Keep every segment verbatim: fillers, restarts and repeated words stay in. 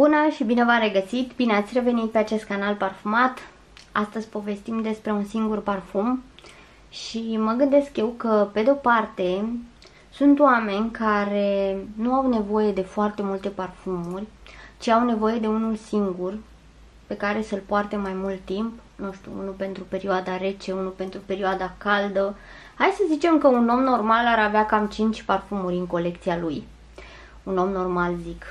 Bună și bine v-am regăsit! Bine ați revenit pe acest canal parfumat. Astăzi povestim despre un singur parfum și mă gândesc eu că, pe de-o parte, sunt oameni care nu au nevoie de foarte multe parfumuri, ci au nevoie de unul singur pe care să-l poarte mai mult timp. Nu știu, unul pentru perioada rece, unul pentru perioada caldă. Hai să zicem că un om normal ar avea cam cinci parfumuri în colecția lui. Un om normal, zic.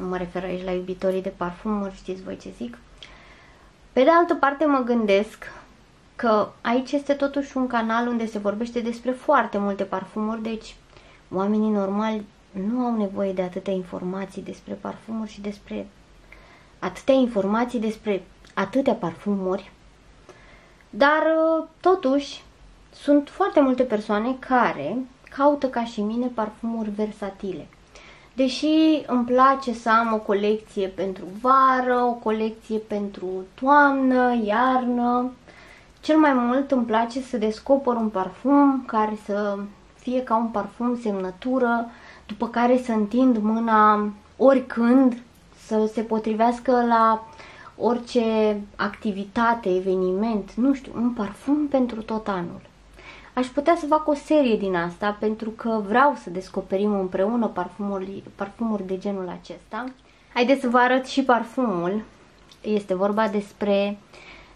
Nu mă refer aici la iubitorii de parfumuri, știți voi ce zic. Pe de altă parte mă gândesc că aici este totuși un canal unde se vorbește despre foarte multe parfumuri, deci oamenii normali nu au nevoie de atâtea informații despre parfumuri și despre atâtea informații despre atâtea parfumuri. Dar totuși sunt foarte multe persoane care caută ca și mine parfumuri versatile. Deși îmi place să am o colecție pentru vară, o colecție pentru toamnă, iarnă, cel mai mult îmi place să descopăr un parfum care să fie ca un parfum semnătură, după care să întind mâna oricând, să se potrivească la orice activitate, eveniment, nu știu, un parfum pentru tot anul. Aș putea să fac o serie din asta pentru că vreau să descoperim împreună parfumuri, parfumuri de genul acesta. Haideți să vă arăt și parfumul. Este vorba despre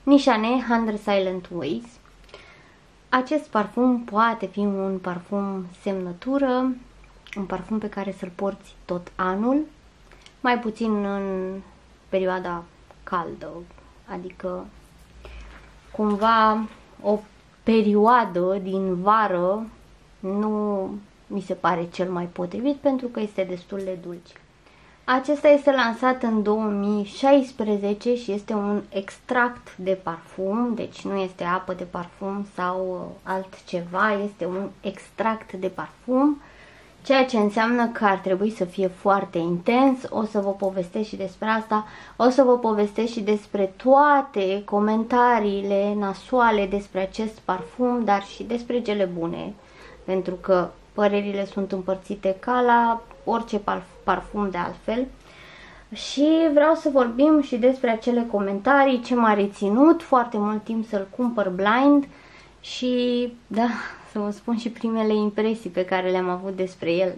Nishane Hundred Silent Ways. Acest parfum poate fi un parfum semnătură, un parfum pe care să-l porți tot anul, mai puțin în perioada caldă, adică cumva o perioadă din vară nu mi se pare cel mai potrivit pentru că este destul de dulce. Acesta este lansat în două mii șaisprezece și este un extract de parfum, deci nu este apă de parfum sau altceva, este un extract de parfum, ceea ce înseamnă că ar trebui să fie foarte intens. O să vă povestesc și despre asta, o să vă povestesc și despre toate comentariile nasoale despre acest parfum, dar și despre cele bune, pentru că părerile sunt împărțite ca la orice parfum de altfel. Și vreau să vorbim și despre acele comentarii, ce m-a reținut foarte mult timp să-l cumpăr blind și, da, să vă spun și primele impresii pe care le-am avut despre el.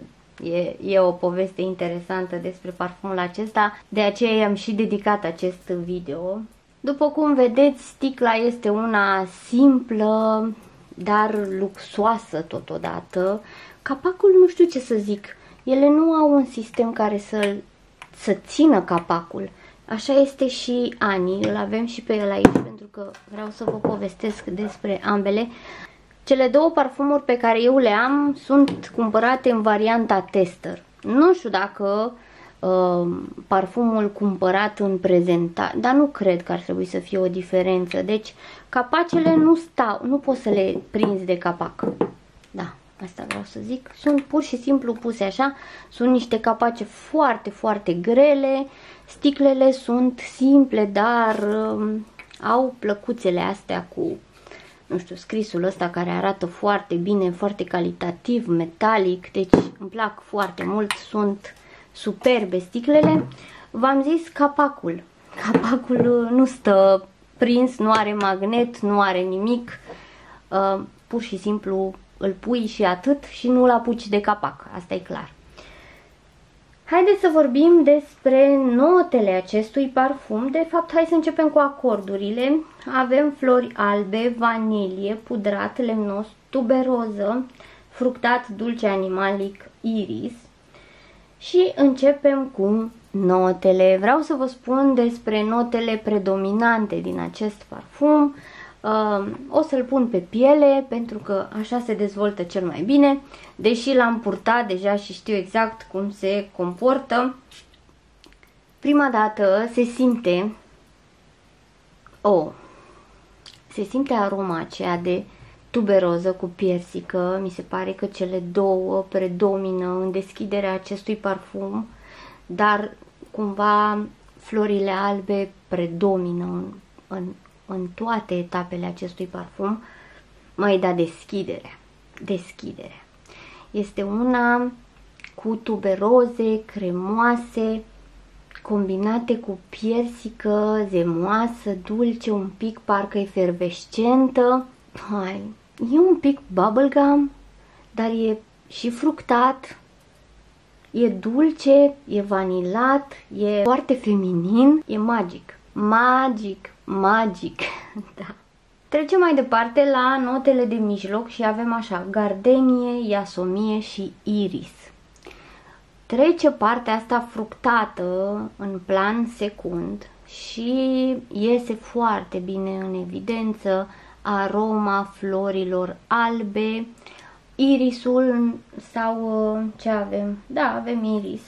E, e o poveste interesantă despre parfumul acesta, de aceea i-am și dedicat acest video. După cum vedeți, sticla este una simplă, dar luxoasă totodată. Capacul, nu știu ce să zic, ele nu au un sistem care să, să țină capacul. Așa este și Ani, îl avem și pe el aici pentru că vreau să vă povestesc despre ambele. Cele două parfumuri pe care eu le am sunt cumpărate în varianta tester. Nu știu dacă uh, parfumul cumpărat în prezentare, dar nu cred că ar trebui să fie o diferență. Deci capacele nu stau, nu poți să le prinzi de capac. Da, asta vreau să zic. Sunt pur și simplu puse așa, sunt niște capace foarte, foarte grele. Sticlele sunt simple, dar uh, au plăcuțele astea cu, nu știu, scrisul ăsta care arată foarte bine, foarte calitativ, metalic, deci îmi plac foarte mult, sunt superbe sticlele. V-am zis capacul. Capacul nu stă prins, nu are magnet, nu are nimic, uh, pur și simplu îl pui și atât și nu-l apuci de capac, asta e clar. Haideți să vorbim despre notele acestui parfum. De fapt, hai să începem cu acordurile. Avem flori albe, vanilie, pudrat, lemnos, tuberoză, fructat, dulce, animalic, iris. Și începem cu notele. Vreau să vă spun despre notele predominante din acest parfum. O să-l pun pe piele pentru că așa se dezvoltă cel mai bine. Deși l-am purtat deja și știu exact cum se comportă. Prima dată se simte oh, se simte aroma aceea de tuberoză cu piersică. Mi se pare că cele două predomină în deschiderea acestui parfum, dar cumva florile albe predomină în, în în toate etapele acestui parfum. Mai da deschiderea. Deschiderea. Este una cu tuberoze, cremoase, combinate cu piersică zemoasă, dulce, un pic parcă efervescentă. Hai, e un pic bubblegum, dar e și fructat, e dulce, e vanilat, e foarte feminin, e magic. Magic, magic, da. Trecem mai departe la notele de mijloc și avem așa, gardenie, iasomie și iris. Trece partea asta fructată în plan secund și iese foarte bine în evidență aroma florilor albe, irisul sau ce avem? Da, avem iris.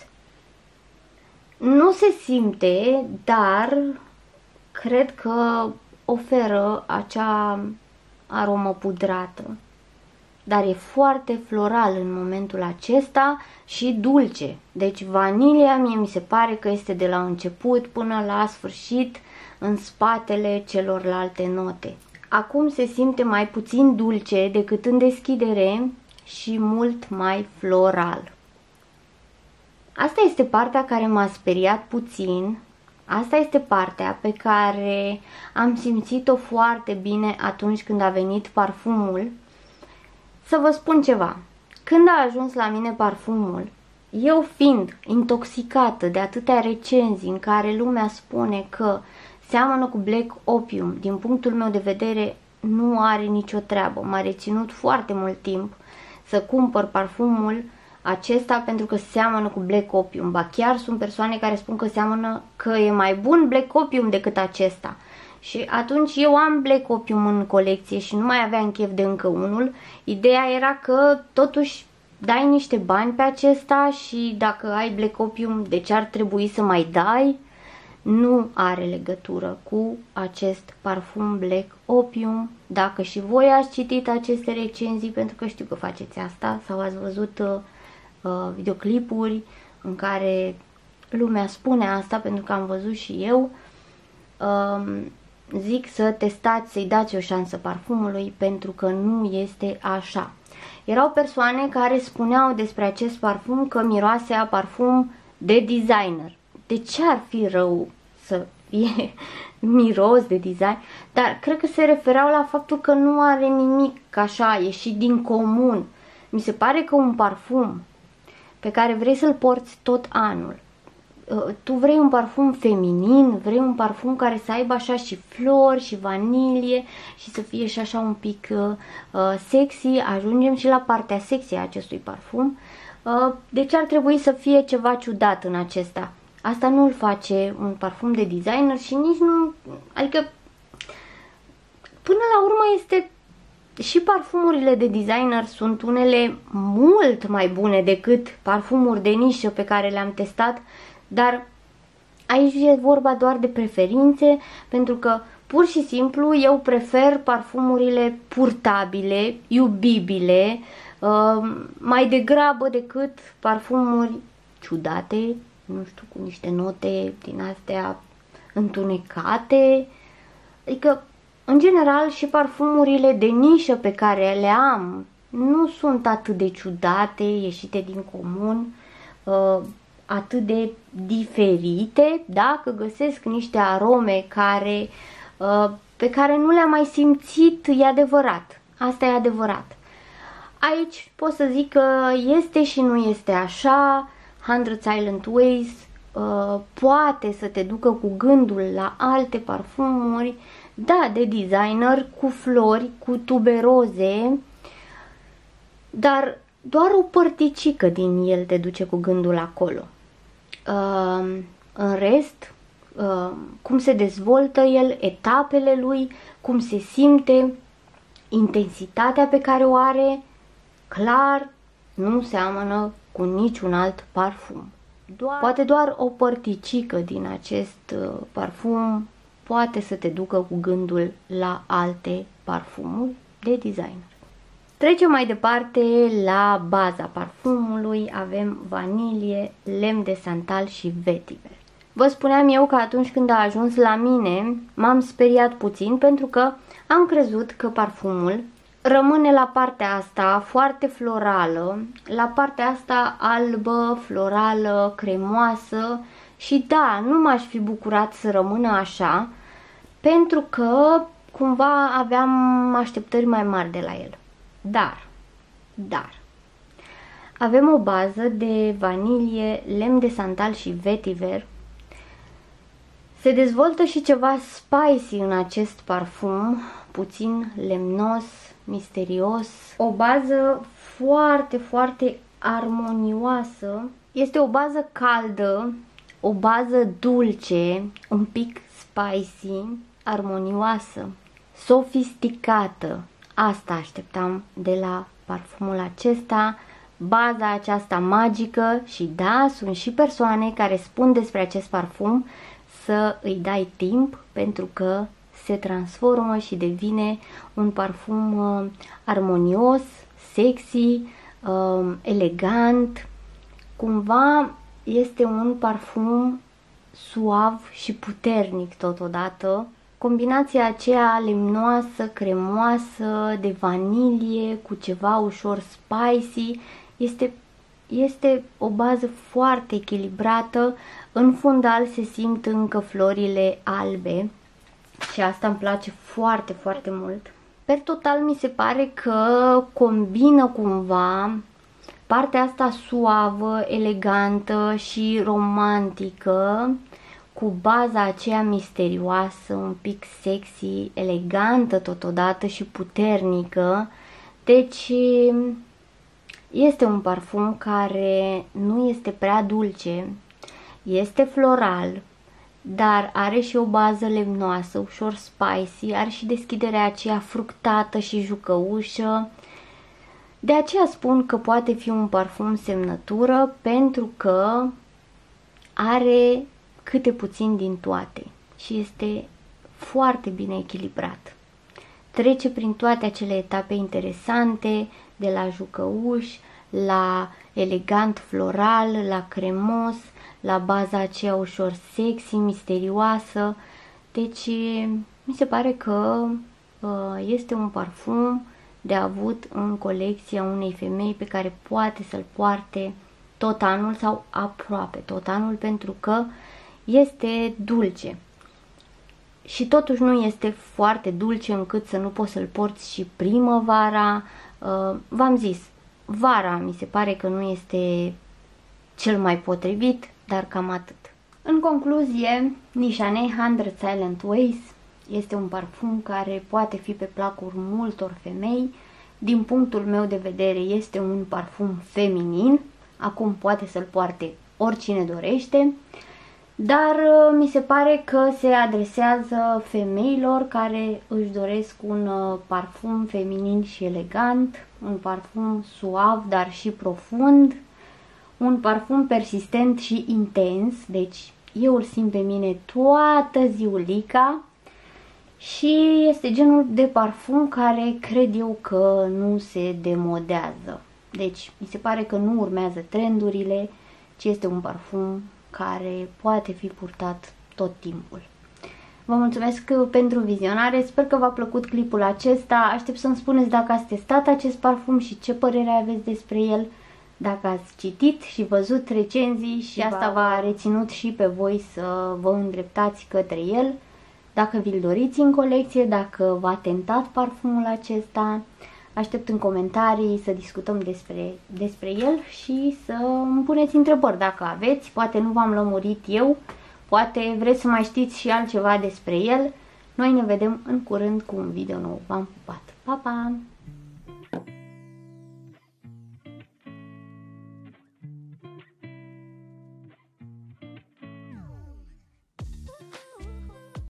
Nu se simte, dar cred că oferă acea aromă pudrată. Dar e foarte floral în momentul acesta și dulce. Deci vanilia mie mi se pare că este de la început până la sfârșit în spatele celorlalte note. Acum se simte mai puțin dulce decât în deschidere și mult mai floral. Asta este partea care m-a speriat puțin. Asta este partea pe care am simțit-o foarte bine atunci când a venit parfumul. Să vă spun ceva, când a ajuns la mine parfumul, eu fiind intoxicată de atâtea recenzii în care lumea spune că seamănă cu Black Opium, din punctul meu de vedere nu are nicio treabă. M-a reținut foarte mult timp să cumpăr parfumul acesta pentru că seamănă cu Black Opium. Ba chiar sunt persoane care spun că seamănă, că e mai bun Black Opium decât acesta. Și atunci eu am Black Opium în colecție și nu mai aveam chef de încă unul. Ideea era că totuși dai niște bani pe acesta și dacă ai Black Opium, de ce ar trebui să mai dai? Nu are legătură cu acest parfum Black Opium. Dacă și voi ați citit aceste recenzii, pentru că știu că faceți asta, sau ați văzut uh, videoclipuri în care lumea spune asta, pentru că am văzut și eu, uh, zic să testați, să-i dați o șansă parfumului, pentru că nu este așa. Erau persoane care spuneau despre acest parfum că miroase a parfum de designer. De ce ar fi rău să fie miros de design? Dar cred că se refereau la faptul că nu are nimic așa ieșit din comun. Mi se pare că un parfum pe care vrei să-l porți tot anul, tu vrei un parfum feminin, vrei un parfum care să aibă așa și flori și vanilie și să fie și așa un pic uh, sexy. Ajungem și la partea sexy a acestui parfum. Uh, deci ar trebui să fie ceva ciudat în acesta. Asta nu îl face un parfum de designer și nici nu... Adică, până la urmă este... Și parfumurile de designer sunt unele mult mai bune decât parfumuri de nișă pe care le-am testat, dar aici e vorba doar de preferințe, pentru că pur și simplu eu prefer parfumurile purtabile, iubibile, mai degrabă decât parfumuri ciudate, nu știu, cu niște note din astea întunecate. Adică, în general, și parfumurile de nișă pe care le am nu sunt atât de ciudate, ieșite din comun, atât de diferite, dacă găsesc niște arome care, pe care nu le-am mai simțit, e adevărat. Asta e adevărat. Aici pot să zic că este și nu este așa. Hundred Silent Ways uh, poate să te ducă cu gândul la alte parfumuri, da, de designer, cu flori, cu tuberoze, dar doar o părticică din el te duce cu gândul acolo. Uh, în rest, uh, cum se dezvoltă el, etapele lui, cum se simte, intensitatea pe care o are, clar, nu seamănă cu niciun alt parfum. Doar... Poate doar o părticică din acest uh, parfum poate să te ducă cu gândul la alte parfumuri de designer. Trecem mai departe la baza parfumului. Avem vanilie, lemn de santal și vetiver. Vă spuneam eu că atunci când a ajuns la mine m-am speriat puțin pentru că am crezut că parfumul rămâne la partea asta foarte florală, la partea asta albă, florală, cremoasă Și da, nu m-aș fi bucurat să rămână așa, pentru că cumva aveam așteptări mai mari de la el. Dar, dar, avem o bază de vanilie, lemn de santal și vetiver. Se dezvoltă și ceva spicy în acest parfum, puțin lemnos, misterios. O bază foarte, foarte armonioasă. Este o bază caldă, o bază dulce, un pic spicy, armonioasă, sofisticată. Asta așteptam de la parfumul acesta, baza aceasta magică. Și da, sunt și persoane care spun despre acest parfum să îi dai timp, pentru că se transformă și devine un parfum uh, armonios, sexy, uh, elegant. Cumva este un parfum suav și puternic totodată. Combinația aceea lemnoasă, cremoasă, de vanilie cu ceva ușor spicy este, este o bază foarte echilibrată. În fundal se simt încă florile albe și asta îmi place foarte, foarte mult. Per total mi se pare că combină cumva partea asta suavă, elegantă și romantică cu baza aceea misterioasă, un pic sexy, elegantă totodată și puternică. Deci este un parfum care nu este prea dulce, este floral, dar are și o bază lemnoasă, ușor spicy, are și deschiderea aceea fructată și jucăușă. De aceea spun că poate fi un parfum semnătură, pentru că are câte puțin din toate și este foarte bine echilibrat. Trece prin toate acele etape interesante, de la jucăuș, la elegant floral, la cremos, la baza aceea ușor sexy, misterioasă. Deci mi se pare că este un parfum de avut în colecția unei femei pe care poate să-l poarte tot anul sau aproape tot anul, pentru că este dulce și totuși nu este foarte dulce încât să nu poți să-l porți și primăvara. V-am zis, vara mi se pare că nu este cel mai potrivit, dar cam atât. În concluzie, Nishane Hundred Silent Ways este un parfum care poate fi pe placuri multor femei. Din punctul meu de vedere este un parfum feminin. Acum poate să-l poarte oricine dorește, dar mi se pare că se adresează femeilor care își doresc un parfum feminin și elegant, un parfum suav, dar și profund, un parfum persistent și intens. Deci eu îl simt pe mine toată ziulica și este genul de parfum care cred eu că nu se demodează. Deci mi se pare că nu urmează trendurile, ci este un parfum care poate fi purtat tot timpul. Vă mulțumesc pentru vizionare, sper că v-a plăcut clipul acesta. Aștept să-mi spuneți dacă ați testat acest parfum și ce părere aveți despre el, dacă ați citit și văzut recenzii și asta v-a reținut și pe voi să vă îndreptați către el, dacă vi-l doriți în colecție, dacă v-a tentat parfumul acesta. Aștept în comentarii să discutăm despre, despre el și să îmi puneți întrebări dacă aveți. Poate nu v-am lămurit eu, poate vreți să mai știți și altceva despre el. Noi ne vedem în curând cu un video nou. V-am pupat! Pa, pa!